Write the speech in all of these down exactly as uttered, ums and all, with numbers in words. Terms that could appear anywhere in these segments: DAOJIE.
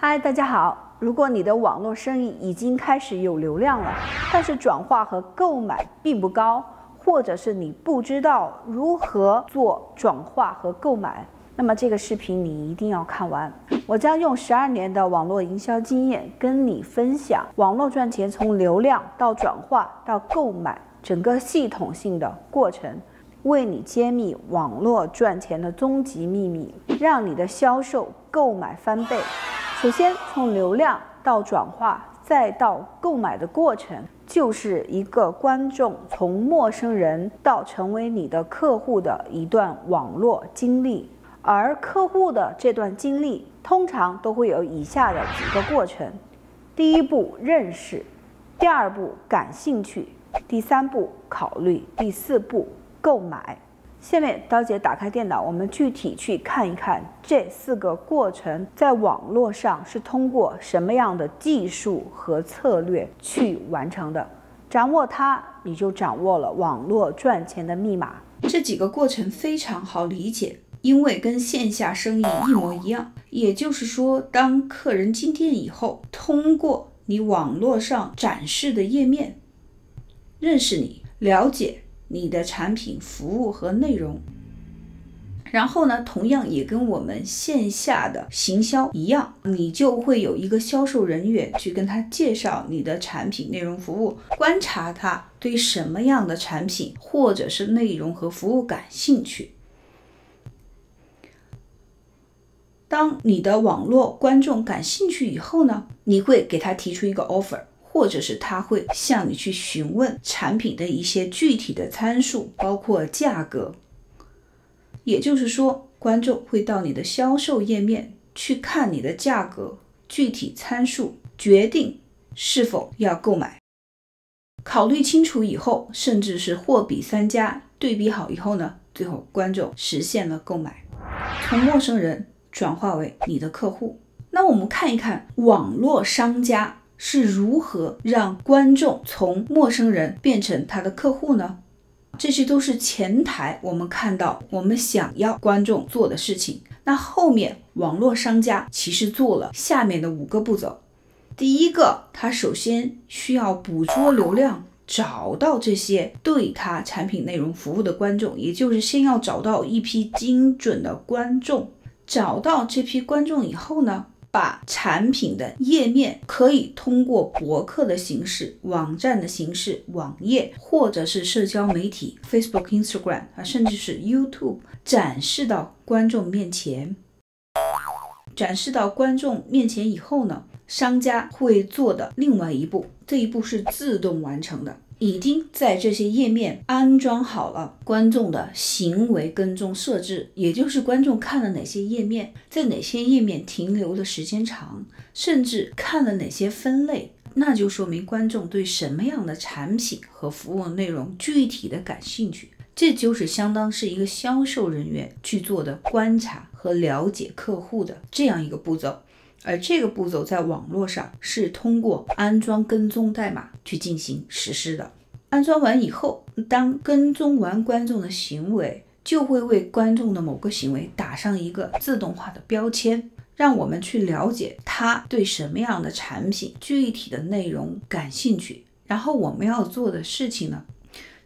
嗨，大家好！如果你的网络生意已经开始有流量了，但是转化和购买并不高，或者是你不知道如何做转化和购买，那么这个视频你一定要看完。我将用十二年的网络营销经验跟你分享网络赚钱从流量到转化到购买整个系统性的过程，为你揭秘网络赚钱的终极秘密，让你的销售购买翻倍。 首先，从流量到转化再到购买的过程，就是一个观众从陌生人到成为你的客户的一段网络经历。而客户的这段经历通常都会有以下的几个过程：第一步，认识；第二步，感兴趣；第三步，考虑；第四步，购买。 下面刀姐打开电脑，我们具体去看一看这四个过程在网络上是通过什么样的技术和策略去完成的。掌握它，你就掌握了网络赚钱的密码。这几个过程非常好理解，因为跟线下生意一模一样。也就是说，当客人进店以后，通过你网络上展示的页面，认识你，了解 你的产品、服务和内容，然后呢，同样也跟我们线下的行销一样，你就会有一个销售人员去跟他介绍你的产品、内容、服务，观察他对什么样的产品或者是内容和服务感兴趣。当你的网络观众感兴趣以后呢，你会给他提出一个 offer。 或者是他会向你去询问产品的一些具体的参数，包括价格。也就是说，观众会到你的销售页面去看你的价格、具体参数，决定是否要购买。考虑清楚以后，甚至是货比三家，对比好以后呢，最后观众实现了购买，从陌生人转化为你的客户。那我们看一看网络商家 是如何让观众从陌生人变成他的客户呢？这些都是前台我们看到我们想要观众做的事情。那后面网络商家其实做了下面的五个步骤。第一个，他首先需要捕捉流量，找到这些对他产品内容服务的观众，也就是先要找到一批精准的观众。找到这批观众以后呢， 把产品的页面可以通过博客的形式、网站的形式、网页或者是社交媒体 Facebook、Instagram 啊，甚至是 YouTube 展示到观众面前。展示到观众面前以后呢，商家会做的另外一步，这一步是自动完成的，已经在这些页面安装好了观众的行为跟踪设置，也就是观众看了哪些页面，在哪些页面停留的时间长，甚至看了哪些分类，那就说明观众对什么样的产品和服务内容具体的感兴趣。这就是相当是一个销售人员去做的观察 和了解客户的这样一个步骤，而这个步骤在网络上是通过安装跟踪代码去进行实施的。安装完以后，当跟踪完观众的行为，就会为观众的某个行为打上一个自动化的标签，让我们去了解他对什么样的产品、具体的内容感兴趣。然后我们要做的事情呢，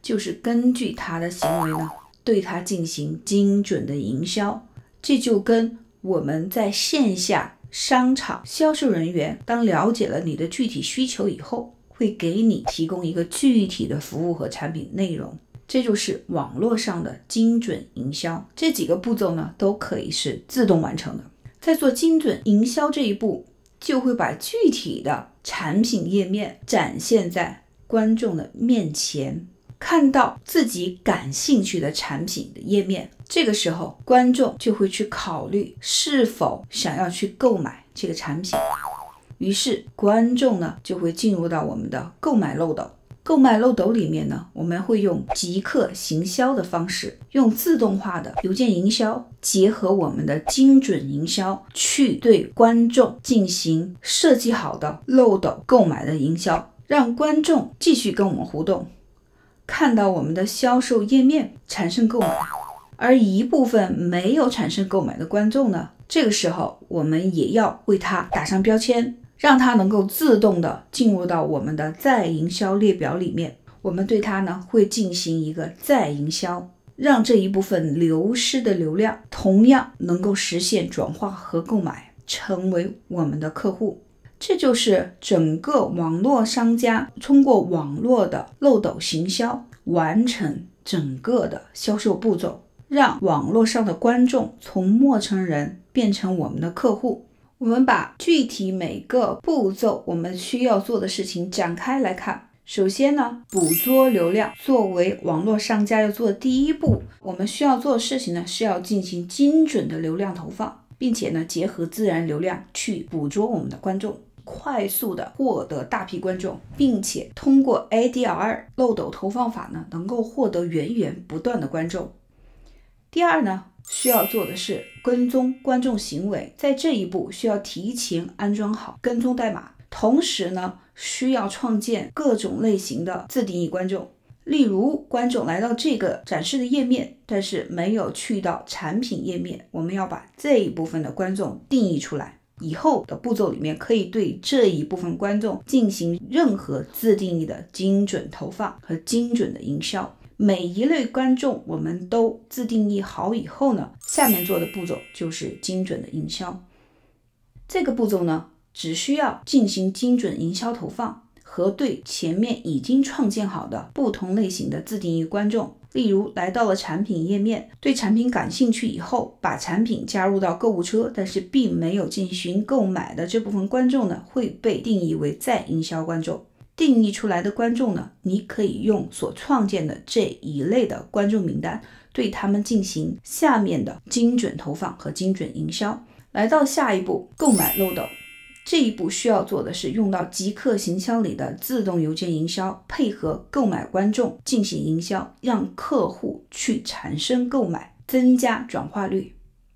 就是根据他的行为呢，对他进行精准的营销。 这就跟我们在线下商场销售人员当了解了你的具体需求以后，会给你提供一个具体的服务和产品内容，这就是网络上的精准营销。这几个步骤呢，都可以是自动完成的。在做精准营销这一步，就会把具体的产品页面展现在观众的面前。 看到自己感兴趣的产品的页面，这个时候观众就会去考虑是否想要去购买这个产品。于是观众呢就会进入到我们的购买漏斗。购买漏斗里面呢，我们会用即刻行销的方式，用自动化的邮件营销，结合我们的精准营销，去对观众进行设计好的漏斗购买的营销，让观众继续跟我们互动， 看到我们的销售页面产生购买，而一部分没有产生购买的观众呢，这个时候我们也要为它打上标签，让它能够自动的进入到我们的再营销列表里面。我们对它呢会进行一个再营销，让这一部分流失的流量同样能够实现转化和购买，成为我们的客户。这就是整个网络商家通过网络的漏斗行销完成整个的销售步骤，让网络上的观众从陌生人变成我们的客户。我们把具体每个步骤我们需要做的事情展开来看。首先呢，捕捉流量作为网络商家要做的第一步，我们需要做的事情呢是要进行精准的流量投放，并且呢结合自然流量去捕捉我们的观众，快速的获得大批观众，并且通过 A D R 漏斗投放法呢，能够获得源源不断的观众。第二呢，需要做的是跟踪观众行为，在这一步需要提前安装好跟踪代码，同时呢，需要创建各种类型的自定义观众。例如观众来到这个展示的页面，但是没有去到产品页面，我们要把这一部分的观众定义出来。以后的步骤里面可以对这一部分观众进行任何自定义的精准投放和精准的营销。每一类观众我们都自定义好以后呢，下面做的步骤就是精准的营销。这个步骤呢，只需要进行精准营销投放和对前面已经创建好的不同类型的自定义观众，例如来到了产品页面，对产品感兴趣以后，把产品加入到购物车，但是并没有进行购买的这部分观众呢，会被定义为再营销观众。定义出来的观众呢，你可以用所创建的这一类的观众名单，对他们进行下面的精准投放和精准营销。来到下一步，购买漏斗。这一步需要做的是用到极客行销里的自动邮件营销，配合购买观众进行营销，让客户去产生购买，增加转化率。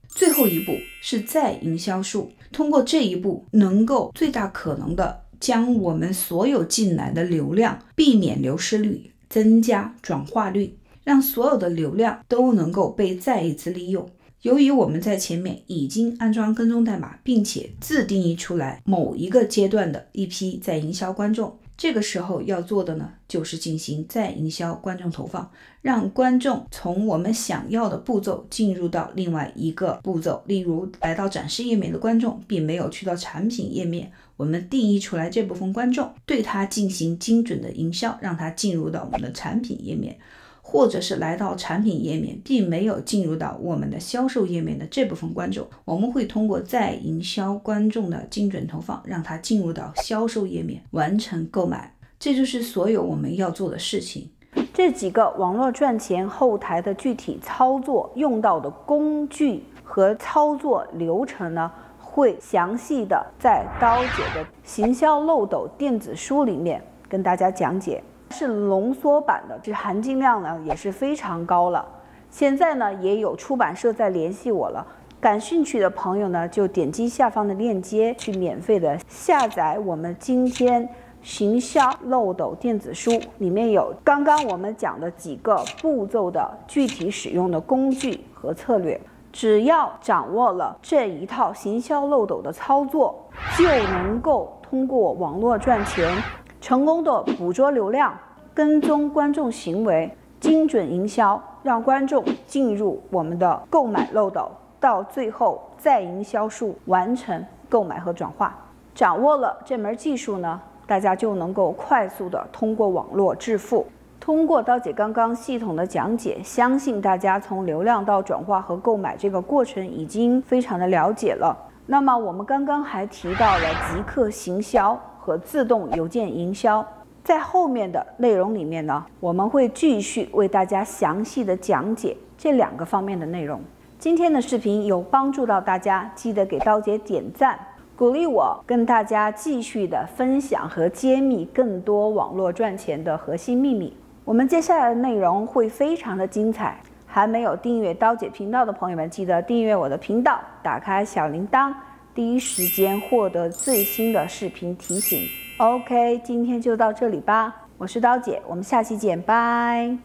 最后一步是再营销术，通过这一步能够最大可能的将我们所有进来的流量避免流失率，增加转化率，让所有的流量都能够被再一次利用。由于我们在前面已经安装跟踪代码，并且自定义出来某一个阶段的一批再营销观众，这个时候要做的呢，就是进行再营销观众投放，让观众从我们想要的步骤进入到另外一个步骤。例如来到展示页面的观众并没有去到产品页面，我们定义出来这部分观众，对它进行精准的营销，让它进入到我们的产品页面，或者是来到产品页面并没有进入到我们的销售页面的这部分观众，我们会通过再营销观众的精准投放，让它进入到销售页面完成购买。这就是所有我们要做的事情。这几个网络赚钱后台的具体操作用到的工具和操作流程呢，会详细的在刀姐的行销漏斗电子书里面跟大家讲解，是浓缩版的，这含金量呢也是非常高了。现在呢也有出版社在联系我了，感兴趣的朋友呢就点击下方的链接去免费的下载我们今天行销漏斗电子书，里面有刚刚我们讲的几个步骤的具体使用的工具和策略。只要掌握了这一套行销漏斗的操作，就能够通过网络赚钱，成功的捕捉流量，跟踪观众行为，精准营销，让观众进入我们的购买漏斗，到最后再营销术完成购买和转化。掌握了这门技术呢，大家就能够快速的通过网络致富。通过刀姐刚刚系统的讲解，相信大家从流量到转化和购买这个过程已经非常的了解了。那么我们刚刚还提到了极客行销和自动邮件营销，在后面的内容里面呢，我们会继续为大家详细的讲解这两个方面的内容。今天的视频有帮助到大家，记得给刀姐点赞，鼓励我跟大家继续的分享和揭秘更多网络赚钱的核心秘密。我们接下来的内容会非常的精彩，还没有订阅刀姐频道的朋友们，记得订阅我的频道，打开小铃铛，第一时间获得最新的视频提醒。OK， 今天就到这里吧，我是刀姐，我们下期见，拜。